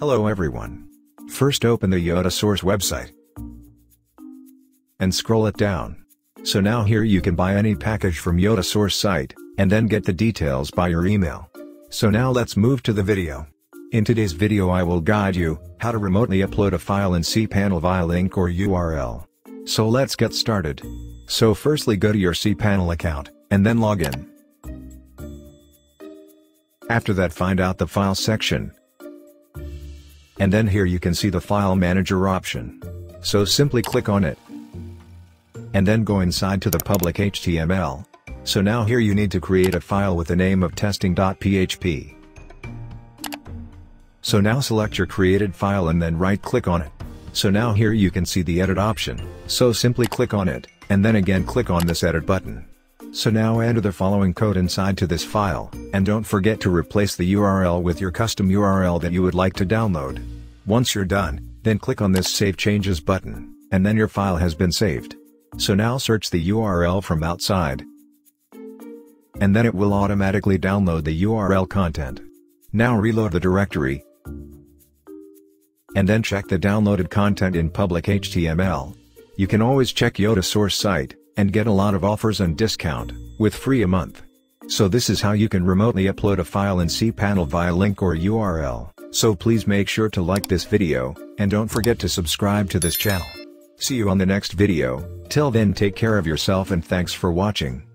Hello everyone. First open the Yotta Source website and scroll it down. So now here you can buy any package from Yotta Source site, and then get the details by your email. So now let's move to the video. In today's video I will guide you how to remotely upload a file in cPanel via link or URL. So let's get started. So firstly go to your cPanel account, and then log in. After that find out the file section. And then here you can see the file manager option. So simply click on it. And then go inside to the public HTML. So now here you need to create a file with the name of testing.php. So now select your created file and then right click on it. So now here you can see the edit option, so simply click on it, and then again click on this edit button. So now enter the following code inside to this file, and don't forget to replace the URL with your custom URL that you would like to download. Once you're done, then click on this Save Changes button, and then your file has been saved. So now search the URL from outside, and then it will automatically download the URL content. Now reload the directory, and then check the downloaded content in public HTML. You can always check Yotta Source site, and get a lot of offers and discount, with free a month. So this is how you can remotely upload a file in cPanel via link or URL, so please make sure to like this video, and don't forget to subscribe to this channel. See you on the next video, till then take care of yourself and thanks for watching.